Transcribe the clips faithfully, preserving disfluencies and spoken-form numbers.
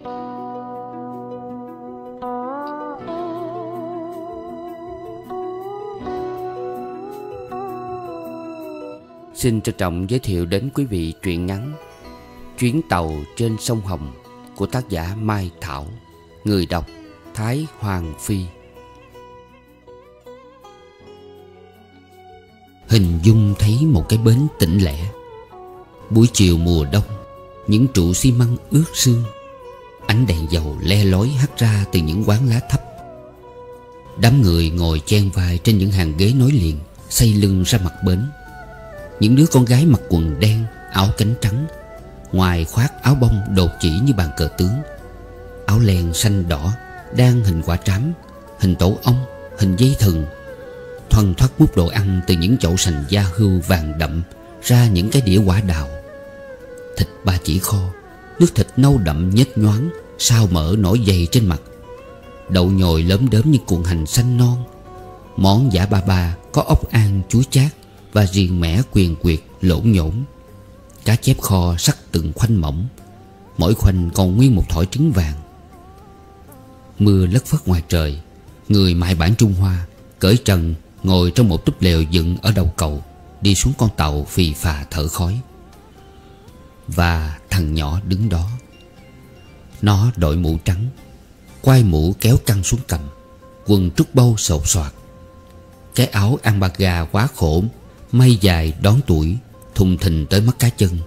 Xin trân trọng giới thiệu đến quý vị truyện ngắn Chuyến tàu trên sông Hồng của tác giả Mai Thảo, người đọc Thái Hoàng Phi. Hình dung thấy một cái bến tĩnh lẻ. Buổi chiều mùa đông, những trụ xi măng ướt sương, ánh đèn dầu le lói hắt ra từ những quán lá thấp. Đám người ngồi chen vai trên những hàng ghế nối liền, xây lưng ra mặt bến. Những đứa con gái mặc quần đen, áo cánh trắng, ngoài khoác áo bông đột chỉ như bàn cờ tướng, áo len xanh đỏ đan hình quả trám, hình tổ ong, hình dây thừng, thoăn thoắt múc đồ ăn từ những chậu sành da hươu vàng đậm ra những cái đĩa quả đào, thịt ba chỉ kho, nước thịt nâu đậm nhếch nhoáng, sao mỡ nổi dày trên mặt, đậu nhồi lớm đớm như cuộn hành xanh non, món giả ba ba có ốc an chuối chát và riềng mẻ quyền quyệt lổn nhổn, cá chép kho sắc từng khoanh mỏng, mỗi khoanh còn nguyên một thỏi trứng vàng. Mưa lất phất ngoài trời, người mại bản Trung Hoa cởi trần ngồi trong một túp lều dựng ở đầu cầu, đi xuống con tàu phì phà thở khói. Và thằng nhỏ đứng đó. Nó đội mũ trắng, quai mũ kéo căng xuống cằm, quần trúc bâu xột xoạt, cái áo ăn bạc gà quá khổ may dài đón tuổi thùng thình tới mắt cá chân,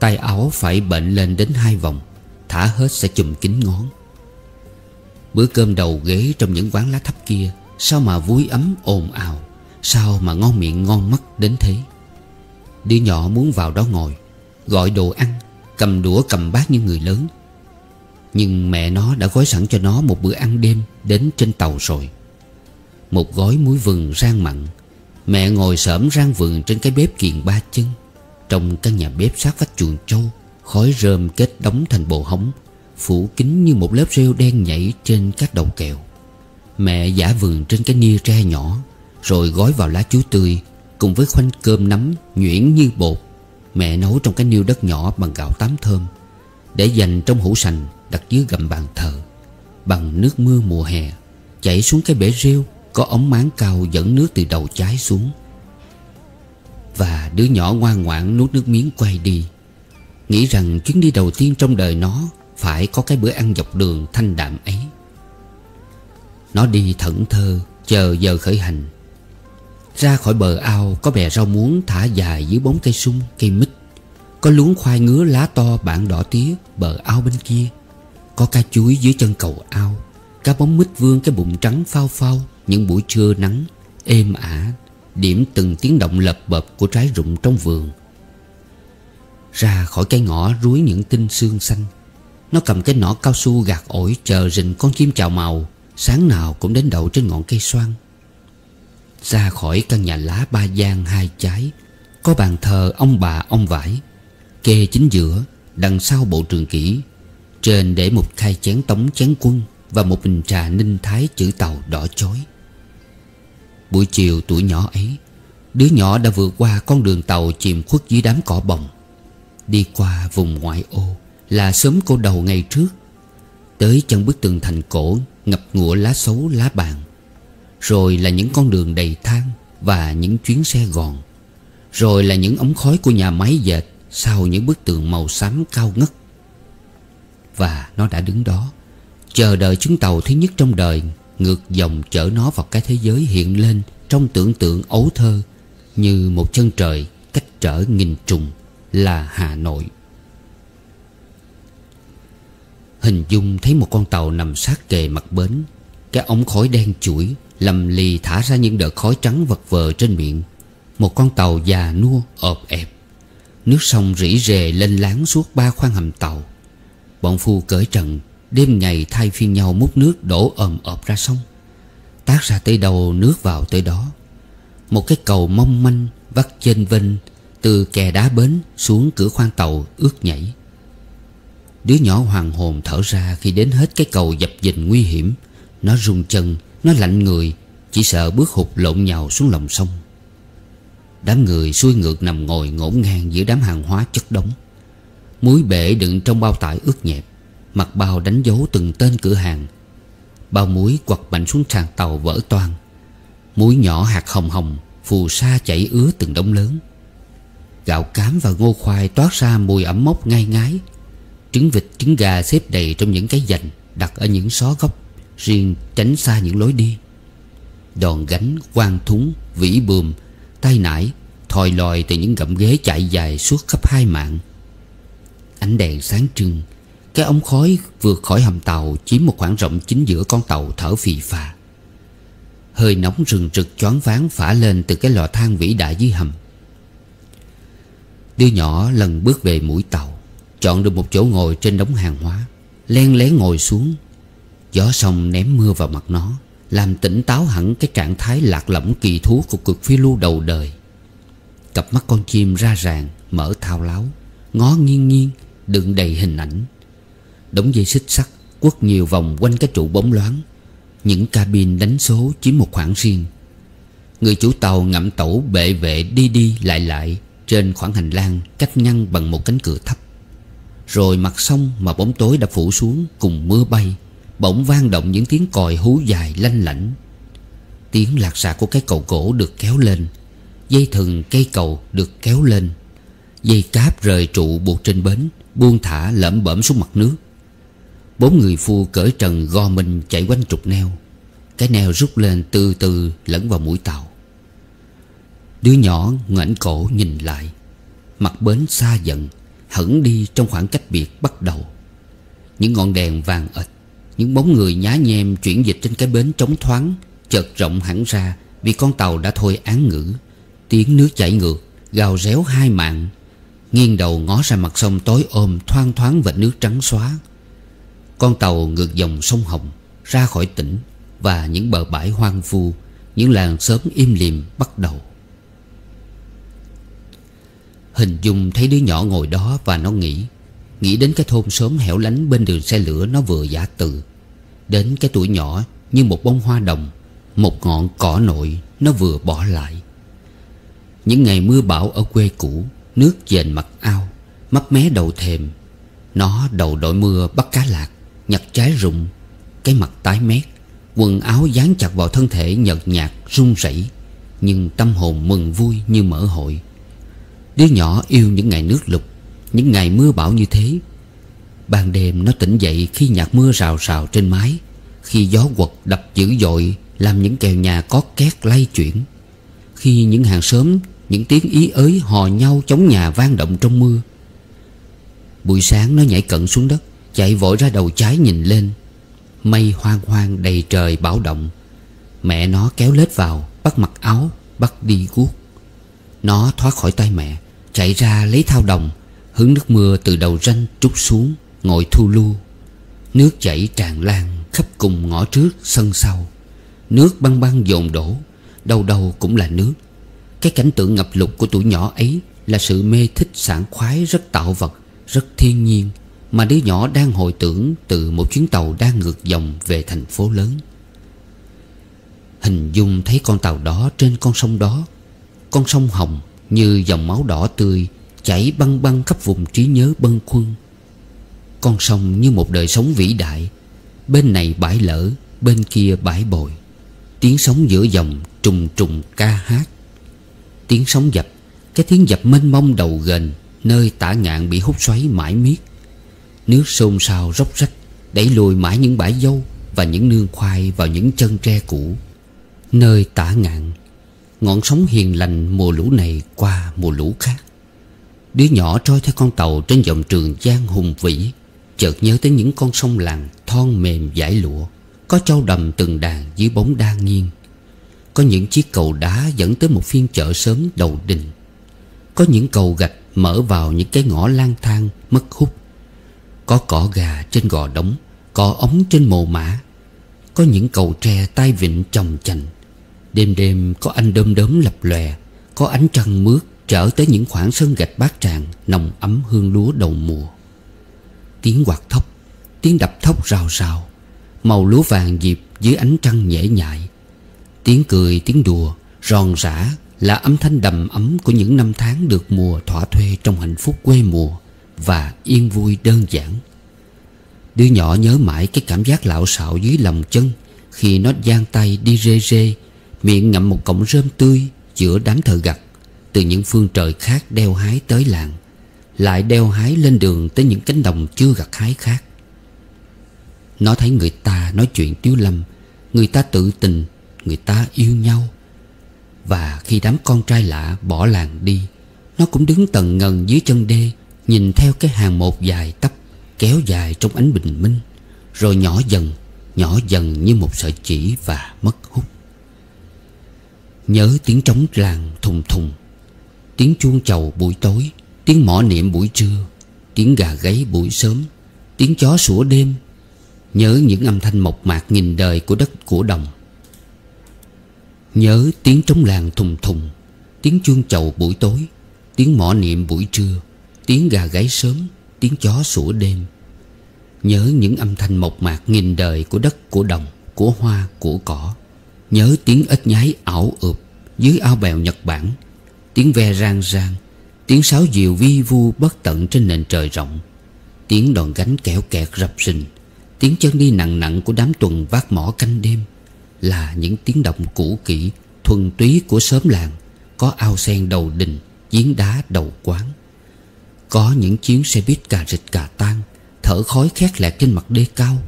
tay áo phải bệnh lên đến hai vòng, thả hết sẽ chùm kín ngón. Bữa cơm đầu ghế trong những quán lá thấp kia sao mà vui ấm ồn ào, sao mà ngon miệng ngon mắt đến thế. Đứa nhỏ muốn vào đó ngồi, gọi đồ ăn, cầm đũa cầm bát như người lớn. Nhưng mẹ nó đã gói sẵn cho nó một bữa ăn đêm đến trên tàu rồi. Một gói muối vừng rang mặn, mẹ ngồi xổm rang vừng trên cái bếp kiềng ba chân trong căn nhà bếp sát vách chuồng trâu, khói rơm kết đóng thành bồ hóng phủ kín như một lớp rêu đen nhảy trên các đầu kèo. Mẹ giả vừng trên cái nia tre nhỏ rồi gói vào lá chuối tươi cùng với khoanh cơm nắm nhuyễn như bột mẹ nấu trong cái niêu đất nhỏ bằng gạo tám thơm để dành trong hũ sành đặt dưới gầm bàn thờ, bằng nước mưa mùa hè chảy xuống cái bể rêu có ống máng cao dẫn nước từ đầu trái xuống. Và đứa nhỏ ngoan ngoãn nuốt nước miếng quay đi, nghĩ rằng chuyến đi đầu tiên trong đời nó phải có cái bữa ăn dọc đường thanh đạm ấy. Nó đi thẫn thờ chờ giờ khởi hành. Ra khỏi bờ ao có bè rau muống thả dài dưới bóng cây sung, cây mít, có luống khoai ngứa lá to bản đỏ tía bờ ao bên kia, có cá chuối dưới chân cầu ao, cá bóng mít vương cái bụng trắng phao phao những buổi trưa nắng êm ả, điểm từng tiếng động lập bập của trái rụng trong vườn. Ra khỏi cái ngõ rúi những tinh sương xanh, nó cầm cái nỏ cao su gạt ổi chờ rình con chim chào màu sáng nào cũng đến đậu trên ngọn cây xoan. Ra khỏi căn nhà lá ba gian hai trái có bàn thờ ông bà ông vải, kê chính giữa đằng sau bộ trường kỷ, trên để một khay chén tống chén quân và một bình trà Ninh Thái chữ tàu đỏ chói. Buổi chiều tuổi nhỏ ấy, đứa nhỏ đã vượt qua con đường tàu chìm khuất dưới đám cỏ bồng, đi qua vùng ngoại ô là xóm cô đầu ngày trước, tới chân bức tường thành cổ ngập ngụa lá xấu lá bàn, rồi là những con đường đầy than và những chuyến xe gòn, rồi là những ống khói của nhà máy dệt sau những bức tường màu xám cao ngất. Và nó đã đứng đó chờ đợi chuyến tàu thứ nhất trong đời ngược dòng chở nó vào cái thế giới hiện lên trong tưởng tượng ấu thơ như một chân trời cách trở nghìn trùng là Hà Nội. Hình dung thấy một con tàu nằm sát kề mặt bến, cái ống khói đen chuỗi lầm lì thả ra những đợt khói trắng vật vờ trên miệng. Một con tàu già nua ọp ẹp, nước sông rỉ rề lên láng suốt ba khoang hầm tàu. Bọn phu cởi trần đêm ngày thay phiên nhau múc nước đổ ồm ọp ra sông, tát ra tới đầu nước vào tới đó. Một cái cầu mong manh vắt chênh vênh từ kè đá bến xuống cửa khoang tàu ướt nhảy. Đứa nhỏ hoàng hồn thở ra khi đến hết cái cầu dập dềnh nguy hiểm. Nó run chân, nó lạnh người, chỉ sợ bước hụt lộn nhào xuống lòng sông. Đám người xuôi ngược nằm ngồi ngổn ngang giữa đám hàng hóa chất đống, muối bể đựng trong bao tải ướt nhẹp, mặc bao đánh dấu từng tên cửa hàng. Bao muối quật mạnh xuống sàn tàu vỡ toang, muối nhỏ hạt hồng hồng phù sa chảy ứa từng đống lớn. Gạo cám và ngô khoai toát ra mùi ẩm mốc ngai ngái. Trứng vịt, trứng gà xếp đầy trong những cái giành đặt ở những xó góc riêng, tránh xa những lối đi. Đòn gánh, quang thúng, vĩ bườm, tay nải thòi lòi từ những gậm ghế chạy dài suốt khắp hai mạn. Ánh đèn sáng trưng, cái ống khói vượt khỏi hầm tàu chiếm một khoảng rộng chính giữa con tàu thở phì phà. Hơi nóng rừng rực choáng váng phả lên từ cái lò than vĩ đại dưới hầm. Đứa nhỏ lần bước về mũi tàu, chọn được một chỗ ngồi trên đống hàng hóa, len lén ngồi xuống. Gió sông ném mưa vào mặt nó, làm tỉnh táo hẳn cái trạng thái lạc lõng kỳ thú của cuộc phiêu lưu đầu đời. Cặp mắt con chim ra ràng, mở thao láo, ngó nghiêng nghiêng, đựng đầy hình ảnh. Đống dây xích sắt quất nhiều vòng quanh cái trụ bóng loáng. Những cabin đánh số chiếm một khoảng riêng. Người chủ tàu ngậm tẩu bệ vệ đi đi lại lại trên khoảng hành lang cách ngăn bằng một cánh cửa thấp. Rồi mặt sông mà bóng tối đã phủ xuống cùng mưa bay, bỗng vang động những tiếng còi hú dài lanh lảnh. Tiếng lạc sạc của cái cầu cổ được kéo lên, dây thừng cây cầu được kéo lên, dây cáp rời trụ buộc trên bến buông thả lởm bởm xuống mặt nước. Bốn người phu cởi trần gò mình chạy quanh trục neo. Cái neo rút lên từ từ lẫn vào mũi tàu. Đứa nhỏ ngoảnh cổ nhìn lại, mặt bến xa dần, hẳn đi trong khoảng cách biệt bắt đầu. Những ngọn đèn vàng ệt, những bóng người nhá nhem chuyển dịch trên cái bến trống thoáng chợt rộng hẳn ra vì con tàu đã thôi án ngữ. Tiếng nước chảy ngược gào réo hai mạn. Nghiêng đầu ngó ra mặt sông tối om thoang thoáng vệt nước trắng xóa. Con tàu ngược dòng sông Hồng ra khỏi tỉnh và những bờ bãi hoang vu, những làng xóm im lìm bắt đầu. Hình dung thấy đứa nhỏ ngồi đó và nó nghĩ, nghĩ đến cái thôn xóm hẻo lánh bên đường xe lửa nó vừa giã từ, đến cái tuổi nhỏ như một bông hoa đồng, một ngọn cỏ nội nó vừa bỏ lại. Những ngày mưa bão ở quê cũ, nước dền mặt ao, mấp mé đầu thềm. Nó đầu đội mưa bắt cá lạc, nhặt trái rụng, cái mặt tái mét, quần áo dán chặt vào thân thể nhợt nhạt run rẩy, nhưng tâm hồn mừng vui như mở hội. Đứa nhỏ yêu những ngày nước lụt, những ngày mưa bão như thế. Ban đêm nó tỉnh dậy khi nhạc mưa rào rào trên mái, khi gió quật đập dữ dội làm những kèo nhà có két lay chuyển, khi những hàng xóm, những tiếng ý ới hò nhau chống nhà vang động trong mưa. Buổi sáng nó nhảy cận xuống đất, chạy vội ra đầu trái nhìn lên. Mây hoang hoang đầy trời bão động. Mẹ nó kéo lết vào, bắt mặc áo, bắt đi guốc. Nó thoát khỏi tay mẹ, chạy ra lấy thao đồng, hứng nước mưa từ đầu ranh trút xuống, ngồi thu lu. Nước chảy tràn lan khắp cùng ngõ trước sân sau. Nước băng băng dồn đổ, đâu đâu cũng là nước. Cái cảnh tượng ngập lụt của tuổi nhỏ ấy là sự mê thích sảng khoái rất tạo vật, rất thiên nhiên mà đứa nhỏ đang hồi tưởng từ một chuyến tàu đang ngược dòng về thành phố lớn. Hình dung thấy con tàu đó trên con sông đó, con sông Hồng như dòng máu đỏ tươi chảy băng băng khắp vùng trí nhớ bâng khuâng. Con sông như một đời sống vĩ đại, bên này bãi lỡ, bên kia bãi bồi. Tiếng sóng giữa dòng trùng trùng ca hát. Tiếng sóng dập, cái tiếng dập mênh mông đầu ghềnh nơi tả ngạn bị hút xoáy mãi miết. Nước xôn xao róc rách, đẩy lùi mãi những bãi dâu và những nương khoai vào những chân tre cũ. Nơi tả ngạn, ngọn sóng hiền lành mùa lũ này qua mùa lũ khác. Đứa nhỏ trôi theo con tàu trên dòng Trường Giang hùng vĩ, chợt nhớ tới những con sông làng thon mềm dải lụa, có trâu đầm từng đàn dưới bóng đa nghiêng. Có những chiếc cầu đá dẫn tới một phiên chợ sớm đầu đình. Có những cầu gạch mở vào những cái ngõ lang thang mất hút. Có cỏ gà trên gò đống, cỏ ống trên mồ mả. Có những cầu tre tai vịn chồng chành. Đêm đêm có anh đom đóm lập lòe, có ánh trăng mướt trở tới những khoảng sân gạch bát tràng nồng ấm hương lúa đầu mùa. Tiếng quạt thóc, tiếng đập thóc rào rào, màu lúa vàng diệp dưới ánh trăng nhễ nhại. Tiếng cười, tiếng đùa ròn rã là âm thanh đầm ấm của những năm tháng được mùa thỏa thuê trong hạnh phúc quê mùa và yên vui đơn giản. Đứa nhỏ nhớ mãi cái cảm giác lạo xạo dưới lòng chân khi nó giang tay đi rê rê, miệng ngậm một cọng rơm tươi giữa đám thợ gặt từ những phương trời khác đeo hái tới làng, lại đeo hái lên đường tới những cánh đồng chưa gặt hái khác. Nó thấy người ta nói chuyện tiếu lâm, người ta tự tình, người ta yêu nhau. Và khi đám con trai lạ bỏ làng đi, nó cũng đứng tần ngần dưới chân đê, nhìn theo cái hàng một dài tắp kéo dài trong ánh bình minh, rồi nhỏ dần, nhỏ dần như một sợi chỉ và mất hút. Nhớ tiếng trống làng thùng thùng, tiếng chuông chầu buổi tối, tiếng mõ niệm buổi trưa, tiếng gà gáy buổi sớm, tiếng chó sủa đêm. Nhớ những âm thanh mộc mạc nghìn đời của đất của đồng. Nhớ tiếng trống làng thùng thùng, tiếng chuông chầu buổi tối, tiếng mõ niệm buổi trưa, tiếng gà gáy sớm, tiếng chó sủa đêm. Nhớ những âm thanh mộc mạc nghìn đời của đất của đồng, của hoa, của cỏ. Nhớ tiếng ếch nhái ảo ợp dưới ao bèo Nhật Bản, tiếng ve rang rang, tiếng sáo diều vi vu bất tận trên nền trời rộng, tiếng đòn gánh kẽo kẹt rập rình, tiếng chân đi nặng nặng của đám tuần vác mỏ canh đêm, là những tiếng động cũ kỹ thuần túy của xóm làng. Có ao sen đầu đình, giếng đá đầu quán, có những chuyến xe buýt cà rịch cà tang thở khói khét lẹt trên mặt đê cao.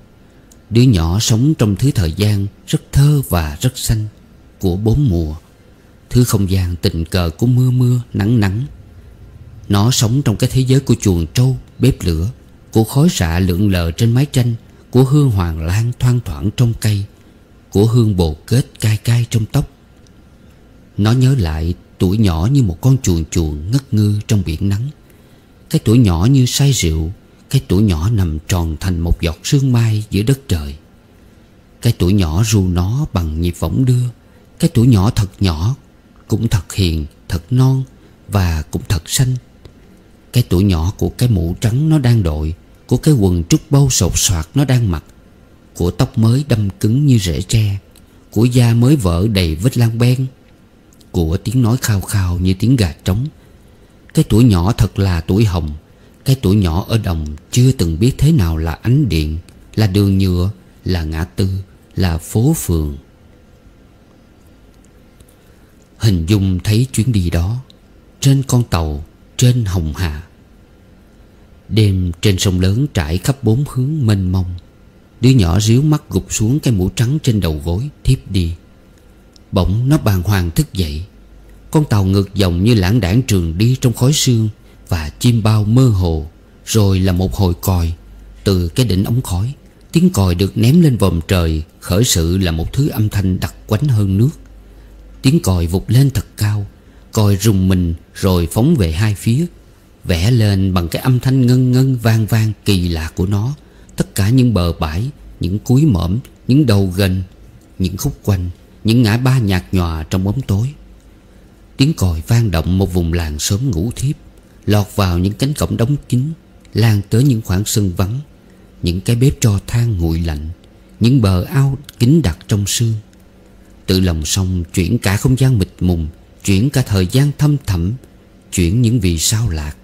Đứa nhỏ sống trong thứ thời gian rất thơ và rất xanh của bốn mùa, thứ không gian tình cờ của mưa mưa nắng nắng. Nó sống trong cái thế giới của chuồng trâu, bếp lửa, của khói xạ lượn lờ trên mái tranh, của hương hoàng lan thoang thoảng trong cây, của hương bồ kết cay cay trong tóc. Nó nhớ lại tuổi nhỏ như một con chuồn chuồn ngất ngư trong biển nắng, cái tuổi nhỏ như say rượu, cái tuổi nhỏ nằm tròn thành một giọt sương mai giữa đất trời, cái tuổi nhỏ ru nó bằng nhịp võng đưa, cái tuổi nhỏ thật nhỏ, cũng thật hiền, thật non và cũng thật xanh. Cái tuổi nhỏ của cái mũ trắng nó đang đội, của cái quần trúc bâu sột soạt nó đang mặc, của tóc mới đâm cứng như rễ tre, của da mới vỡ đầy vết lang ben, của tiếng nói khao khao như tiếng gà trống. Cái tuổi nhỏ thật là tuổi hồng, cái tuổi nhỏ ở đồng chưa từng biết thế nào là ánh điện, là đường nhựa, là ngã tư, là phố phường. Hình dung thấy chuyến đi đó trên con tàu, trên hồng hà. Đêm trên sông lớn trải khắp bốn hướng mênh mông. Đứa nhỏ ríu mắt gục xuống cái mũ trắng trên đầu gối, thiếp đi. Bỗng nó bàng hoàng thức dậy. Con tàu ngược dòng như lãng đãng trườn đi trong khói sương và chim bao mơ hồ. Rồi là một hồi còi. Từ cái đỉnh ống khói, tiếng còi được ném lên vòm trời, khởi sự là một thứ âm thanh đặc quánh hơn nước. Tiếng còi vụt lên thật cao, còi rùng mình rồi phóng về hai phía, vẽ lên bằng cái âm thanh ngân ngân vang vang kỳ lạ của nó tất cả những bờ bãi, những cúi mõm, những đầu ghềnh, những khúc quanh, những ngã ba nhạt nhòa trong bóng tối. Tiếng còi vang động một vùng làng sớm ngủ thiếp, lọt vào những cánh cổng đóng kín, lan tới những khoảng sân vắng, những cái bếp tro than nguội lạnh, những bờ ao kín đặc trong sương. Từ lòng sông chuyển cả không gian mịt mùng, chuyển cả thời gian thâm thẳm, chuyển những vì sao lạc,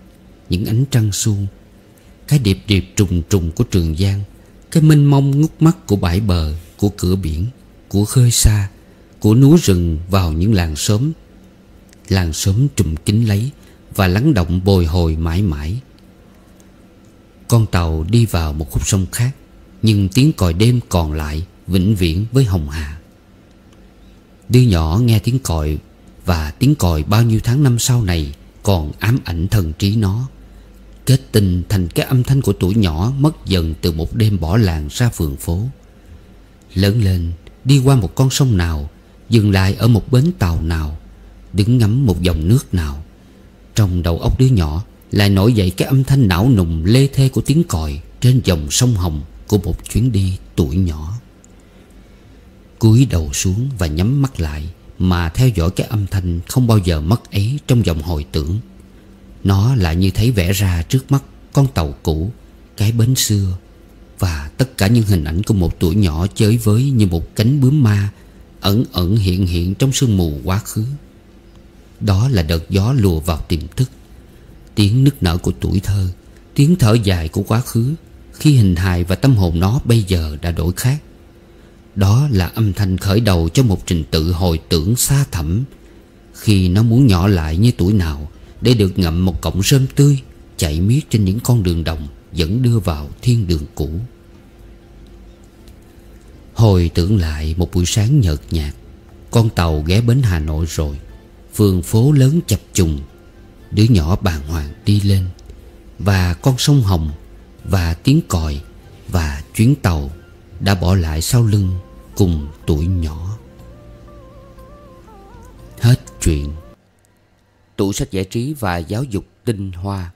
những ánh trăng suông, cái điệp điệp trùng trùng của Trường Giang, cái mênh mông ngút mắt của bãi bờ, của cửa biển, của khơi xa, của núi rừng vào những làng xóm. Làng xóm trùm kín lấy và lắng động bồi hồi mãi mãi. Con tàu đi vào một khúc sông khác, nhưng tiếng còi đêm còn lại vĩnh viễn với hồng hà. Đứa nhỏ nghe tiếng còi, và tiếng còi bao nhiêu tháng năm sau này còn ám ảnh thần trí nó, kết tinh thành cái âm thanh của tuổi nhỏ mất dần từ một đêm bỏ làng ra phường phố. Lớn lên, đi qua một con sông nào, dừng lại ở một bến tàu nào, đứng ngắm một dòng nước nào, trong đầu óc đứa nhỏ lại nổi dậy cái âm thanh não nùng lê thê của tiếng còi trên dòng sông Hồng của một chuyến đi tuổi nhỏ. Cúi đầu xuống và nhắm mắt lại mà theo dõi cái âm thanh không bao giờ mất ấy trong dòng hồi tưởng. Nó lại như thấy vẽ ra trước mắt con tàu cũ, cái bến xưa, và tất cả những hình ảnh của một tuổi nhỏ chơi với như một cánh bướm ma ẩn ẩn hiện hiện trong sương mù quá khứ. Đó là đợt gió lùa vào tiềm thức, tiếng nức nở của tuổi thơ, tiếng thở dài của quá khứ, khi hình hài và tâm hồn nó bây giờ đã đổi khác. Đó là âm thanh khởi đầu cho một trình tự hồi tưởng xa thẳm, khi nó muốn nhỏ lại như tuổi nào để được ngậm một cọng rơm tươi chạy miết trên những con đường đồng dẫn đưa vào thiên đường cũ. Hồi tưởng lại một buổi sáng nhợt nhạt, con tàu ghé bến Hà Nội rồi, phường phố lớn chập trùng, đứa nhỏ bàng hoàng đi lên, và con sông Hồng, và tiếng còi, và chuyến tàu đã bỏ lại sau lưng cùng tuổi nhỏ. Hết truyện. Tủ sách giải trí và giáo dục tinh hoa.